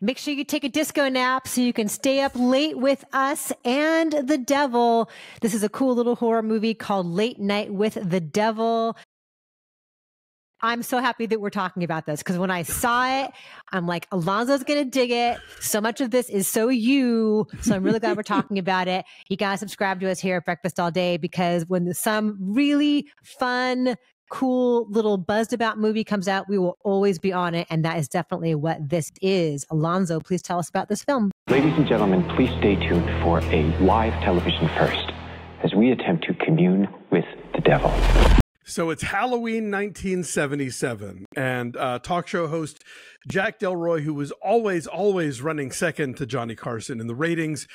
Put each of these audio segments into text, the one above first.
Make sure you take a disco nap so you can stay up late with us and the devil. This is a cool little horror movie called Late Night with the Devil. I'm so happy that we're talking about this because when I saw it, I'm like, Alonzo's going to dig it. So much of this is so you. So I'm really glad we're talking about it. You got to subscribe to us here at Breakfast All Day because when some really fun, cool little buzzed about movie comes out, we will always be on it. And that is definitely what this is. Alonzo, please tell us about this film. Ladies and gentlemen, please stay tuned for a live television first as we attempt to commune with the devil. So it's Halloween 1977, and talk show host Jack Delroy, who was always running second to Johnny Carson in the ratings,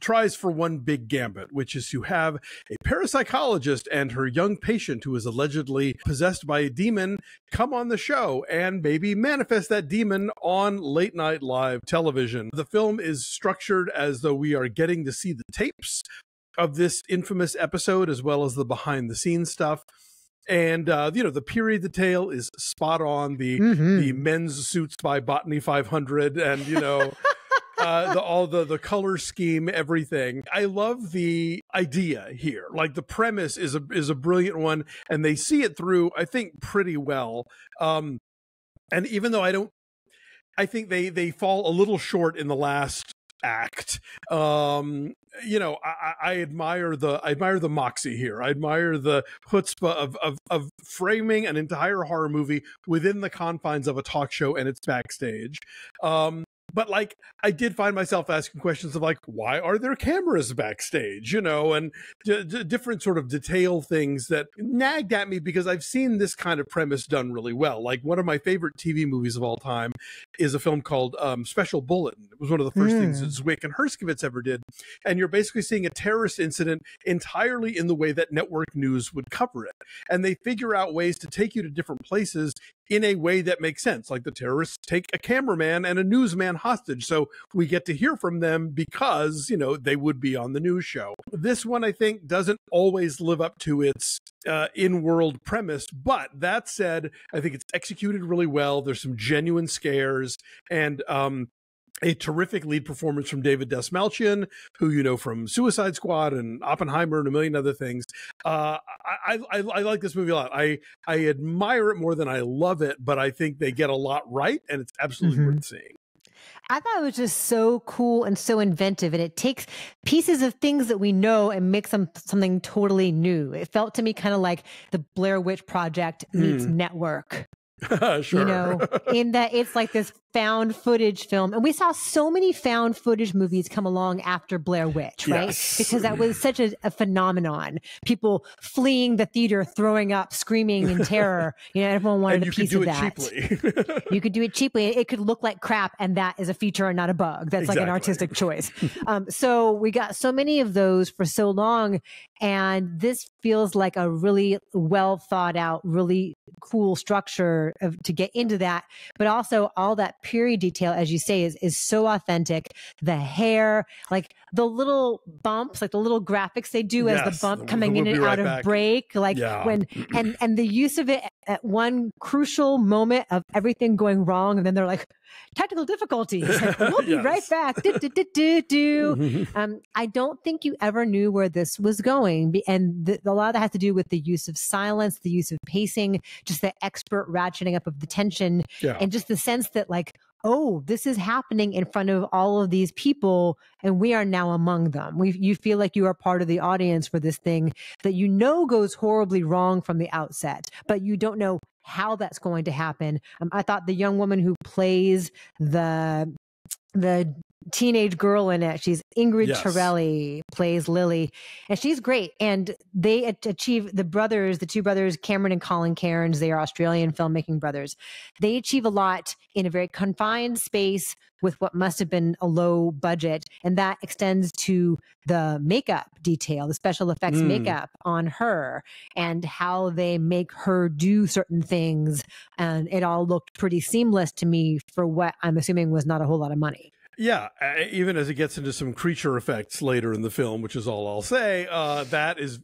tries for one big gambit, which is to have a parapsychologist and her young patient who is allegedly possessed by a demon come on the show and maybe manifest that demon on late night live television. The film is structured as though we are getting to see the tapes of this infamous episode, as well as the behind the scenes stuff. And, you know, the period detail is spot on. The men's suits by Botany 500 and, you know, all the color scheme, everything. I love the idea here. Like the premise is a brilliant one, and they see it through, I think, pretty well. And even though I think they fall a little short in the last act, you know, I admire the moxie here. I admire the chutzpah of framing an entire horror movie within the confines of a talk show and its backstage. But like, I did find myself asking questions of like, why are there cameras backstage, you know, and different sort of detail things that nagged at me because I've seen this kind of premise done really well. Like one of my favorite TV movies of all time is a film called Special Bulletin. It was one of the first things that Zwick and Herskovitz ever did. And you're basically seeing a terrorist incident entirely in the way that network news would cover it. And they figure out ways to take you to different places in a way that makes sense. Like the terrorists take a cameraman and a newsman hostage, so we get to hear from them because, you know, they would be on the news show. This one, I think, doesn't always live up to its in-world premise, but that said, I think it's executed really well. There's some genuine scares and a terrific lead performance from David Dastmalchian, who you know from Suicide Squad and Oppenheimer and a million other things. I like this movie a lot. I admire it more than I love it, but I think they get a lot right, and it's absolutely worth seeing. I thought it was just so cool and so inventive, and it takes pieces of things that we know and makes them something totally new. It felt to me kind of like the Blair Witch Project meets network. Sure. You know, in that it's like this found footage film, and we saw so many found footage movies come along after Blair Witch, right? Yes. Because that was such a phenomenon. People fleeing the theater, throwing up, screaming in terror. You know, everyone wanted a piece of that. Cheaply. You could do it cheaply. It could look like crap, and that is a feature and not a bug. That's exactly. Like an artistic choice. So we got so many of those for so long, and this feels like a really well thought out, really cool structure to get into that. But also all that period detail, as you say, is so authentic. The hair, like the little bumps, like the little graphics they do as the bump coming in and out of break, like when and the use of it at one crucial moment of everything going wrong, and then they're like, technical difficulties, like, we'll be right back. I don't think you ever knew where this was going, and a lot of that has to do with the use of silence, the use of pacing, just the expert ratcheting up of the tension, and just the sense that like, oh, this is happening in front of all of these people, and we are now among them. You feel like you are part of the audience for this thing that you know goes horribly wrong from the outset, but you don't know how that's going to happen. I thought the young woman who plays the teenage girl in it, she's Ingrid Torelli, plays Lily, and she's great. And they achieve, the two brothers, Cameron and Colin Cairns, they are Australian filmmaking brothers. They achieve a lot in a very confined space with what must have been a low budget. And that extends to the makeup detail, the special effects makeup on her, and how they make her do certain things. And it all looked pretty seamless to me for what I'm assuming was not a whole lot of money. Yeah, even as it gets into some creature effects later in the film, which is all I'll say, that is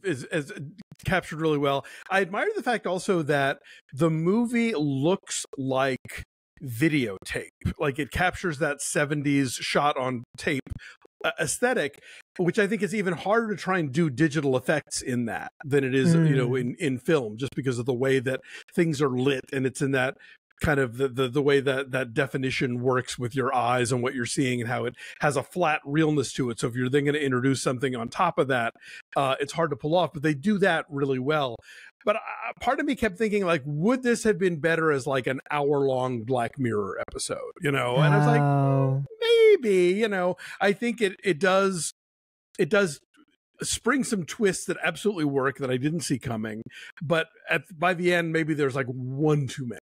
captured really well. I admire the fact also that the movie looks like videotape. Like, it captures that 70s shot on tape aesthetic, which I think is even harder to try and do digital effects in that than it is, you know, in film, just because of the way that things are lit, and it's in that kind of the way that that definition works with your eyes and what you're seeing, and how it has a flat realness to it. So if you're then going to introduce something on top of that, it's hard to pull off, but they do that really well. But part of me kept thinking, like, would this have been better as like an hour-long Black Mirror episode, you know? And I was like, maybe, you know, I think it does spring some twists that absolutely work that I didn't see coming. But by the end, maybe there's like one too many.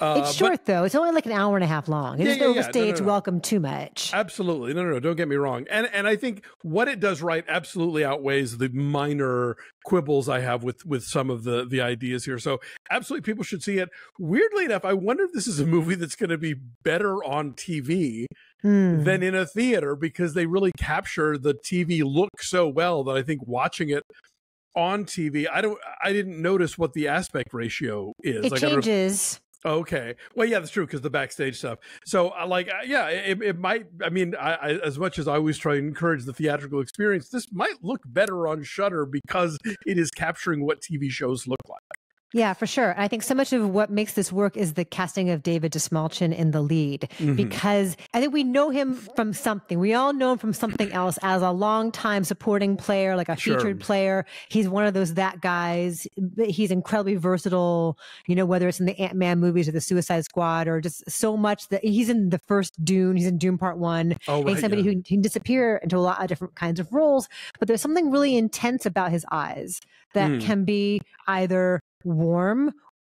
It's short, though. It's only like an hour and a half long. It doesn't overstay its welcome too much. Absolutely. No, don't get me wrong. And I think what it does right absolutely outweighs the minor quibbles I have with some of the ideas here. So absolutely, people should see it. Weirdly enough, I wonder if this is a movie that's going to be better on TV than in a theater, because they really capture the TV look so well that I think watching it on TV, I didn't notice what the aspect ratio is. It changes. Okay. Well, yeah, that's true, because the backstage stuff. So, it might. I mean, I as much as I always try and encourage the theatrical experience, this might look better on Shudder because it is capturing what TV shows look like. Yeah, for sure. I think so much of what makes this work is the casting of David Dastmalchian in the lead, because I think we know him from something. We all know him from something else as a longtime supporting player, like a featured player. He's one of those that guys. He's incredibly versatile, you know, whether it's in the Ant-Man movies or the Suicide Squad, or just so much that he's in the first Dune. He's in Dune Part 1. Oh, right, he's somebody who can disappear into a lot of different kinds of roles, but there's something really intense about his eyes that can be either warm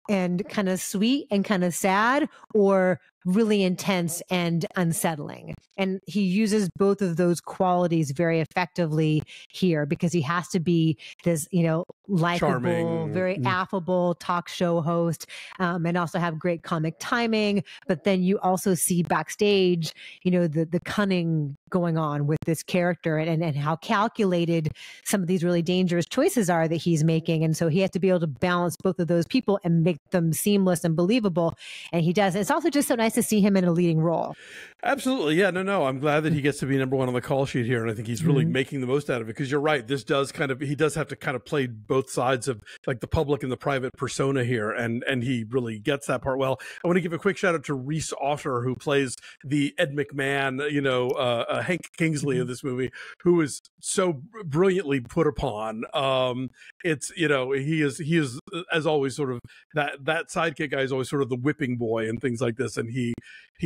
and kind of sweet and kind of sad, or really intense and unsettling. And he uses both of those qualities very effectively here, because he has to be this, you know, likable, very affable talk show host, and also have great comic timing. But then you also see backstage, you know, the cunning going on with this character, and how calculated some of these really dangerous choices are that he's making. And so he has to be able to balance both of those people and make them seamless and believable. And he does. It's also just so nice to see him in a leading role. Absolutely. Yeah, no, I'm glad that he gets to be number one on the call sheet here, and I think he's really making the most out of it, because you're right, this does kind of, he does have to kind of play both sides of like the public and the private persona here, and he really gets that part well. I want to give a quick shout out to Reese Otter, who plays the Ed McMahon, you know, Hank Kingsley of this movie, who is so brilliantly put upon. It's, you know, he is as always sort of that sidekick guy is always sort of the whipping boy and things like this, and he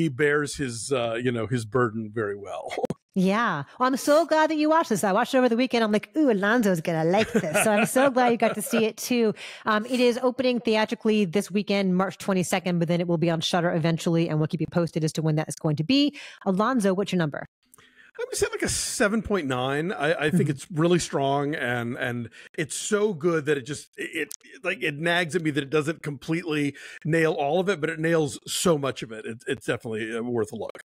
bears his you know, his burden very well. Yeah. Well, I'm so glad that you watched this. I watched it over the weekend. I'm like, ooh, Alonzo's going to like this. So I'm so glad you got to see it too. It is opening theatrically this weekend, March 22nd, but then it will be on Shudder eventually, and we'll keep you posted as to when that is going to be. Alonzo, what's your number? I'm going to say like a 7.9. I think it's really strong, and it's so good that it nags at me that it doesn't completely nail all of it, but it nails so much of it. It's definitely worth a look.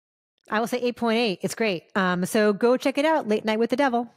I will say 8.8. It's great. So go check it out. Late Night with the Devil.